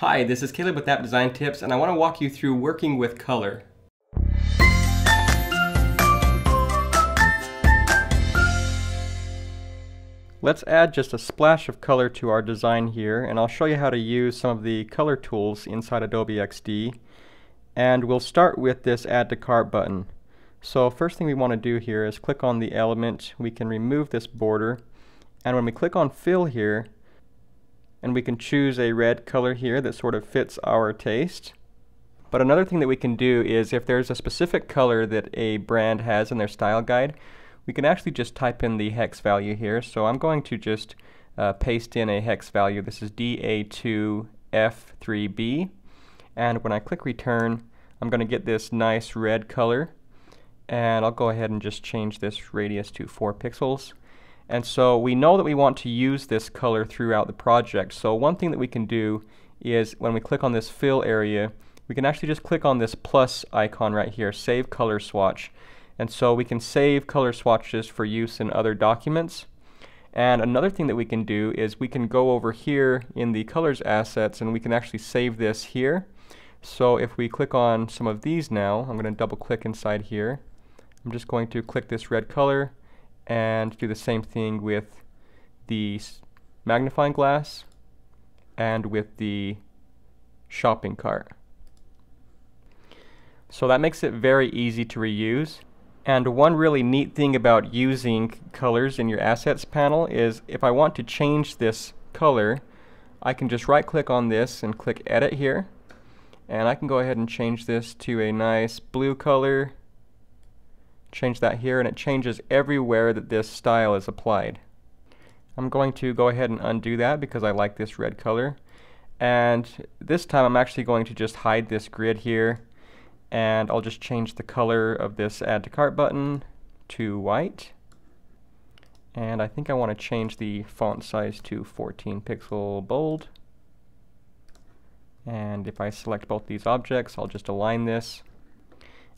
Hi, this is Caleb with App Design Tips, and I want to walk you through working with color. Let's add just a splash of color to our design here, and I'll show you how to use some of the color tools inside Adobe XD. And we'll start with this Add to Cart button. So first thing we want to do here is click on the element. We can remove this border, and when we click on Fill here, and we can choose a red color here that sort of fits our taste. But another thing that we can do is if there's a specific color that a brand has in their style guide, we can actually just type in the hex value here. So I'm going to just paste in a hex value. This is DA2F3B, and when I click return, I'm going to get this nice red color, and I'll go ahead and just change this radius to 4 pixels. And so we know that we want to use this color throughout the project. So one thing that we can do is when we click on this fill area, we can actually just click on this plus icon right here, Save Color Swatch. And so we can save color swatches for use in other documents. And another thing that we can do is we can go over here in the colors assets, and we can actually save this here. So if we click on some of these now, I'm going to double click inside here. I'm just going to click this red color and do the same thing with the magnifying glass and with the shopping cart. So that makes it very easy to reuse. And one really neat thing about using colors in your assets panel is if I want to change this color, I can just right click on this and click Edit here, and I can go ahead and change this to a nice blue color. Change that here, and it changes everywhere that this style is applied. I'm going to go ahead and undo that because I like this red color, and this time I'm actually going to just hide this grid here, and I'll just change the color of this Add to Cart button to white, and I think I want to change the font size to 14 pixel bold. And if I select both these objects, I'll just align this.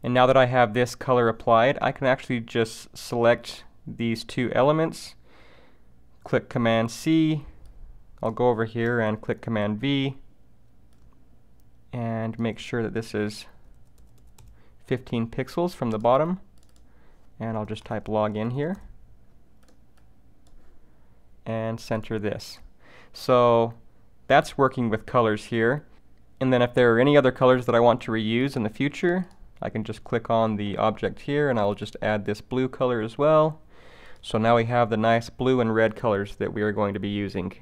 And now that I have this color applied, I can actually just select these two elements, click Command C, I'll go over here and click Command V, and make sure that this is 15 pixels from the bottom, and I'll just type login here, and center this. So that's working with colors here. And then if there are any other colors that I want to reuse in the future, I can just click on the object here, and I'll just add this blue color as well. So now we have the nice blue and red colors that we are going to be using.